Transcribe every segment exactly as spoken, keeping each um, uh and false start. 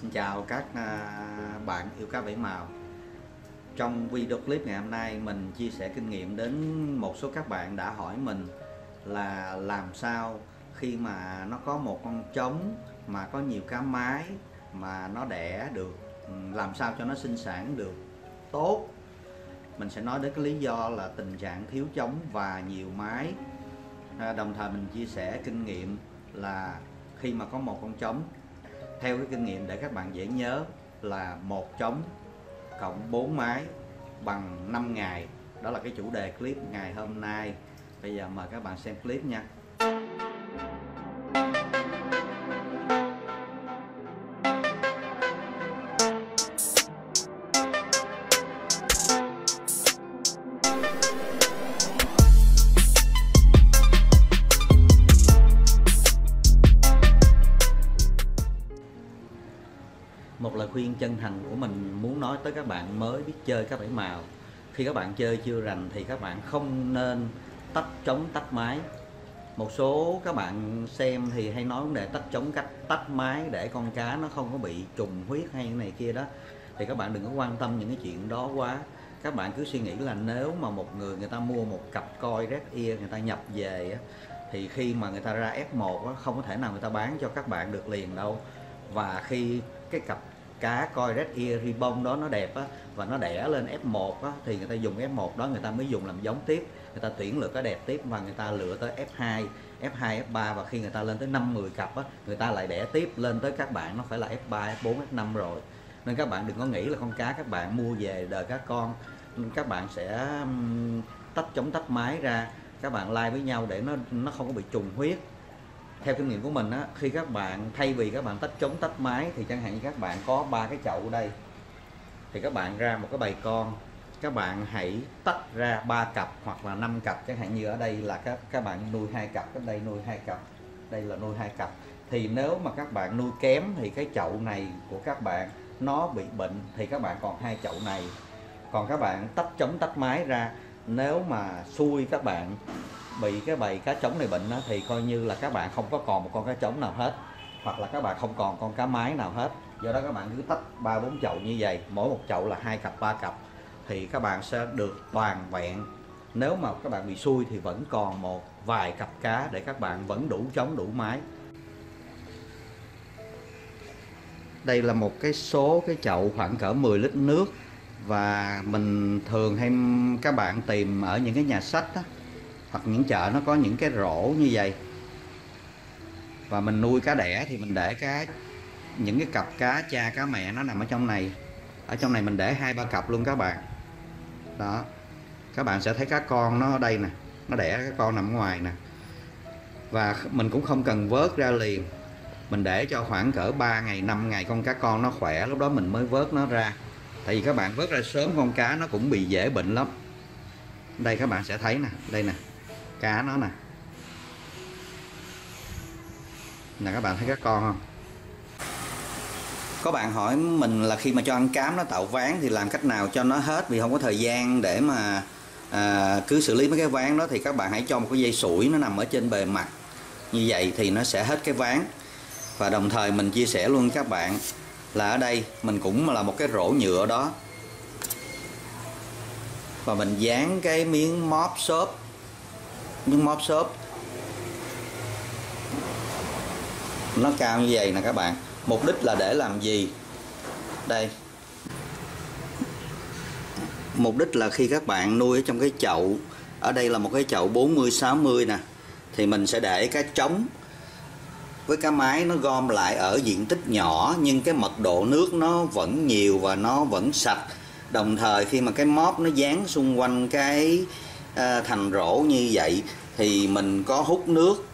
Xin chào các bạn yêu cá bảy màu. Trong video clip ngày hôm nay mình chia sẻ kinh nghiệm đến một số các bạn đã hỏi mình là làm sao khi mà nó có một con trống mà có nhiều cá mái mà nó đẻ được, làm sao cho nó sinh sản được tốt. Mình sẽ nói đến cái lý do là tình trạng thiếu trống và nhiều mái. Đồng thời mình chia sẻ kinh nghiệm là khi mà có một con trống, theo cái kinh nghiệm để các bạn dễ nhớ là một trống cộng bốn mái bằng năm ngày. Đó là cái chủ đề clip ngày hôm nay. Bây giờ mời các bạn xem clip nha. Một lời khuyên chân thành của mình muốn nói tới các bạn mới biết chơi cá bảy màu. Khi các bạn chơi chưa rành thì các bạn không nên tách trống tách mái. Một số các bạn xem thì hay nói vấn đề tách trống cách tách mái để con cá nó không có bị trùng huyết hay này kia đó. Thì các bạn đừng có quan tâm những cái chuyện đó quá. Các bạn cứ suy nghĩ là nếu mà một người người ta mua một cặp Koi Red Ear người ta nhập về thì khi mà người ta ra F một không có thể nào người ta bán cho các bạn được liền đâu. Và khi cái cặp cá Koi Red Ear Ribbon đó nó đẹp á, và nó đẻ lên F một á, thì người ta dùng F một đó, người ta mới dùng làm giống tiếp, người ta tuyển lựa cái đẹp tiếp và người ta lựa tới F hai, F hai, F ba, và khi người ta lên tới năm mười cặp á, người ta lại đẻ tiếp lên tới các bạn nó phải là F ba, F bốn, F năm rồi. Nên các bạn đừng có nghĩ là con cá các bạn mua về đời cá con các bạn sẽ tách trống tách mái ra, các bạn lai với nhau để nó nó không có bị trùng huyết. Theo kinh nghiệm của mình á, khi các bạn thay vì các bạn tách trống tách mái thì chẳng hạn như các bạn có ba cái chậu đây thì các bạn ra một cái bầy con, các bạn hãy tách ra ba cặp hoặc là năm cặp, chẳng hạn như ở đây là các các bạn nuôi hai cặp, ở đây nuôi hai cặp, đây là nuôi hai cặp. Thì nếu mà các bạn nuôi kém thì cái chậu này của các bạn nó bị bệnh thì các bạn còn hai chậu này. Còn các bạn tách trống tách mái ra, nếu mà xui các bạn bị cái bầy cá trống này bệnh đó, thì coi như là các bạn không có còn một con cá trống nào hết, hoặc là các bạn không còn con cá mái nào hết. Do đó các bạn cứ tách ba bốn chậu như vậy, mỗi một chậu là hai cặp ba cặp thì các bạn sẽ được toàn vẹn. Nếu mà các bạn bị xui thì vẫn còn một vài cặp cá để các bạn vẫn đủ trống đủ mái. Đây là một cái số cái chậu khoảng cỡ mười lít nước, và mình thường hay các bạn tìm ở những cái nhà sách đó, hoặc những chợ nó có những cái rổ như vậy. Và mình nuôi cá đẻ thì mình để cá, những cái cặp cá cha cá mẹ nó nằm ở trong này. Ở trong này mình để hai ba cặp luôn các bạn. Đó, các bạn sẽ thấy cá con nó ở đây nè, nó đẻ cá con nằm ngoài nè. Và mình cũng không cần vớt ra liền, mình để cho khoảng cỡ ba ngày năm ngày con cá con nó khỏe, lúc đó mình mới vớt nó ra. Tại vì các bạn vớt ra sớm con cá nó cũng bị dễ bệnh lắm. Đây các bạn sẽ thấy nè, đây nè, cá nó nè. Nè các bạn thấy các con không? Có bạn hỏi mình là khi mà cho ăn cám nó tạo ván thì làm cách nào cho nó hết, vì không có thời gian để mà à, cứ xử lý mấy cái ván đó. Thì các bạn hãy cho một cái dây sủi nó nằm ở trên bề mặt như vậy thì nó sẽ hết cái ván. Và đồng thời mình chia sẻ luôn các bạn là ở đây mình cũng là một cái rổ nhựa đó, và mình dán cái miếng móp xốp, miếng móp xốp nó cao như vậy nè các bạn. Mục đích là để làm gì? Đây, mục đích là khi các bạn nuôi ở trong cái chậu, ở đây là một cái chậu bốn mươi sáu mươi nè, thì mình sẽ để cá trống với cá mái nó gom lại ở diện tích nhỏ nhưng cái mật độ nước nó vẫn nhiều và nó vẫn sạch. Đồng thời khi mà cái móp nó dán xung quanh cái à, thành rổ như vậy thì mình có hút nước,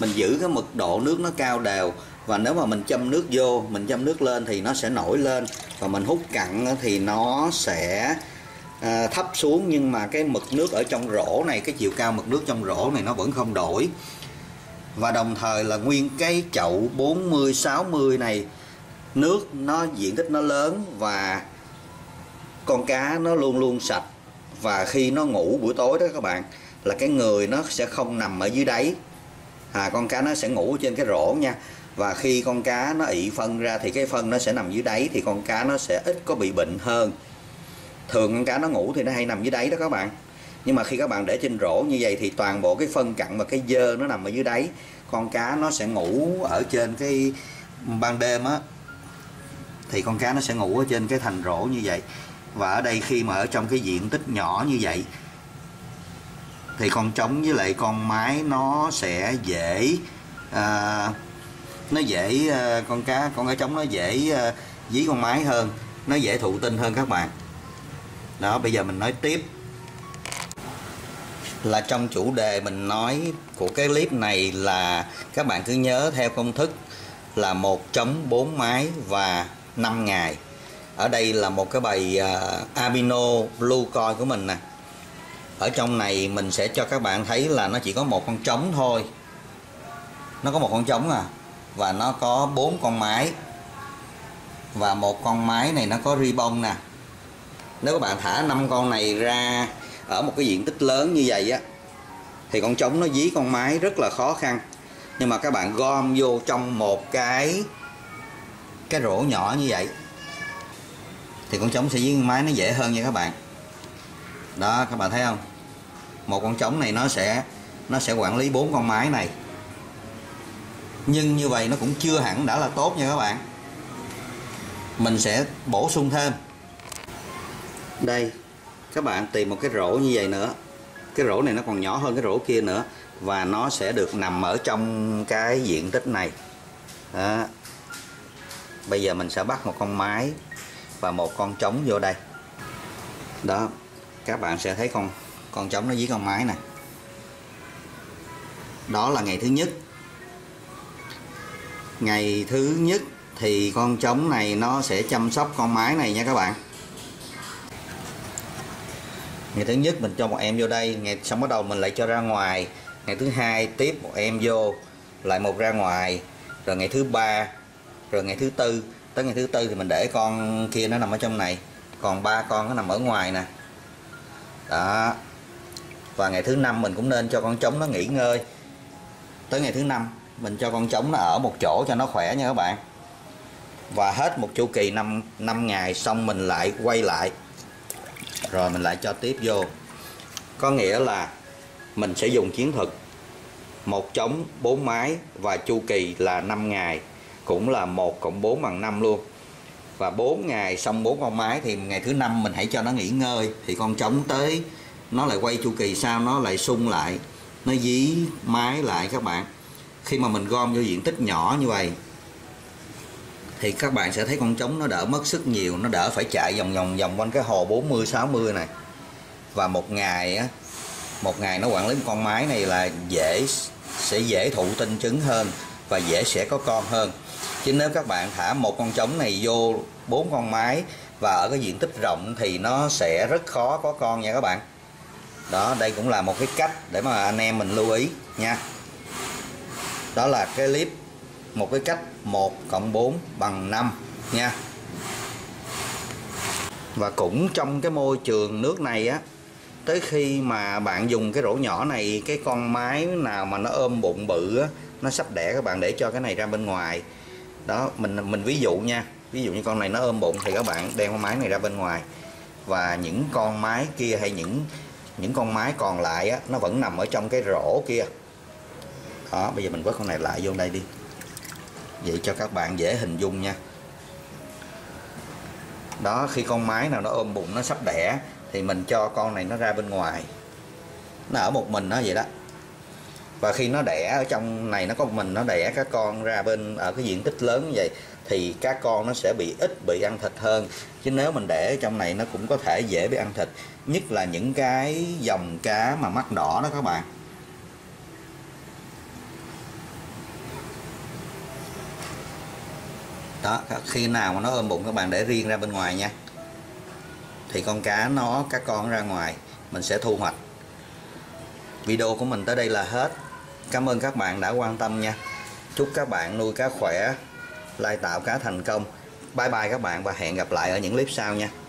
mình giữ cái mật độ nước nó cao đều. Và nếu mà mình châm nước vô, mình châm nước lên thì nó sẽ nổi lên, và mình hút cặn thì nó sẽ à, thấp xuống. Nhưng mà cái mực nước ở trong rổ này, cái chiều cao mực nước trong rổ này nó vẫn không đổi. Và đồng thời là nguyên cái chậu bốn mươi sáu mươi này, nước nó diện tích nó lớn và con cá nó luôn luôn sạch. Và khi nó ngủ buổi tối đó các bạn, là cái người nó sẽ không nằm ở dưới đáy, à, con cá nó sẽ ngủ trên cái rổ nha. Và khi con cá nó ị phân ra thì cái phân nó sẽ nằm dưới đáy, thì con cá nó sẽ ít có bị bệnh hơn. Thường con cá nó ngủ thì nó hay nằm dưới đáy đó các bạn. Nhưng mà khi các bạn để trên rổ như vậy thì toàn bộ cái phân cặn và cái dơ nó nằm ở dưới đáy. Con cá nó sẽ ngủ ở trên cái ban đêm á, thì con cá nó sẽ ngủ ở trên cái thành rổ như vậy. Và ở đây khi mà ở trong cái diện tích nhỏ như vậy thì con trống với lại con mái nó sẽ dễ à, nó dễ con cá con cá trống nó dễ à, dí con mái hơn, nó dễ thụ tinh hơn các bạn. Đó, bây giờ mình nói tiếp là trong chủ đề mình nói của cái clip này là các bạn cứ nhớ theo công thức là một trống bốn mái và năm ngày. Ở đây là một cái bầy uh, Albino Blue Koi của mình nè. Ở trong này mình sẽ cho các bạn thấy là nó chỉ có một con trống thôi. Nó có một con trống à, và nó có bốn con mái. Và một con mái này nó có ribbon nè. Nếu các bạn thả năm con này ra ở một cái diện tích lớn như vậy á thì con trống nó dí con mái rất là khó khăn. Nhưng mà các bạn gom vô trong một cái cái rổ nhỏ như vậy thì con trống sẽ dí con mái nó dễ hơn nha các bạn. Đó, các bạn thấy không? Một con trống này nó sẽ nó sẽ quản lý bốn con mái này. Nhưng như vậy nó cũng chưa hẳn đã là tốt nha các bạn. Mình sẽ bổ sung thêm. Đây, các bạn tìm một cái rổ như vậy nữa. Cái rổ này nó còn nhỏ hơn cái rổ kia nữa, và nó sẽ được nằm ở trong cái diện tích này. Đó. Bây giờ mình sẽ bắt một con mái và một con trống vô đây. Đó, các bạn sẽ thấy con con trống nó dí con mái nè. Đó là ngày thứ nhất. Ngày thứ nhất thì con trống này nó sẽ chăm sóc con mái này nha các bạn. Ngày thứ nhất mình cho một em vô đây, ngày xong bắt đầu mình lại cho ra ngoài. Ngày thứ hai tiếp một em vô, lại một ra ngoài, rồi ngày thứ ba, rồi ngày thứ tư. Tới ngày thứ tư thì mình để con kia nó nằm ở trong này, còn ba con nó nằm ở ngoài nè. Đó. Và ngày thứ năm mình cũng nên cho con trống nó nghỉ ngơi. Tới ngày thứ năm mình cho con trống nó ở một chỗ cho nó khỏe nha các bạn. Và hết một chu kỳ năm ngày xong mình lại quay lại, rồi mình lại cho tiếp vô. Có nghĩa là mình sẽ dùng chiến thuật một trống bốn mái và chu kỳ là năm ngày, cũng là một cộng bốn bằng năm luôn. Và bốn ngày xong bốn con mái thì ngày thứ năm mình hãy cho nó nghỉ ngơi, thì con trống tới nó lại quay chu kỳ sau, nó lại sung lại, nó dí mái lại các bạn. Khi mà mình gom vô diện tích nhỏ như vậy thì các bạn sẽ thấy con trống nó đỡ mất sức nhiều, nó đỡ phải chạy vòng vòng vòng quanh cái hồ bốn mươi sáu mươi này. Và một ngày á, một ngày nó quản lý con mái này là dễ sẽ dễ thụ tinh trứng hơn và dễ sẽ có con hơn. Chứ nếu các bạn thả một con trống này vô bốn con mái và ở cái diện tích rộng thì nó sẽ rất khó có con nha các bạn. Đó, đây cũng là một cái cách để mà anh em mình lưu ý nha. Đó là cái clip một cái cách một cộng bốn bằng năm nha. Và cũng trong cái môi trường nước này á, tới khi mà bạn dùng cái rổ nhỏ này, cái con mái nào mà nó ôm bụng bự á, nó sắp đẻ, các bạn để cho cái này ra bên ngoài. Đó, mình mình ví dụ nha. Ví dụ như con này nó ôm bụng thì các bạn đem con mái này ra bên ngoài. Và những con mái kia hay những những con mái còn lại á, nó vẫn nằm ở trong cái rổ kia. Đó, bây giờ mình vớt con này lại vô đây đi, vậy cho các bạn dễ hình dung nha. Đó, khi con mái nào nó ôm bụng nó sắp đẻ thì mình cho con này nó ra bên ngoài. Nó ở một mình nó vậy đó. Và khi nó đẻ ở trong này, nó có một mình, nó đẻ các con ra bên ở cái diện tích lớn như vậy thì các con nó sẽ bị ít bị ăn thịt hơn. Chứ nếu mình để ở trong này nó cũng có thể dễ bị ăn thịt, nhất là những cái dòng cá mà mắt đỏ đó các bạn. Đó, khi nào mà nó ôm bụng các bạn để riêng ra bên ngoài nha. Thì con cá nó, các con ra ngoài, mình sẽ thu hoạch. Video của mình tới đây là hết. Cảm ơn các bạn đã quan tâm nha. Chúc các bạn nuôi cá khỏe, lai tạo cá thành công. Bye bye các bạn và hẹn gặp lại ở những clip sau nha.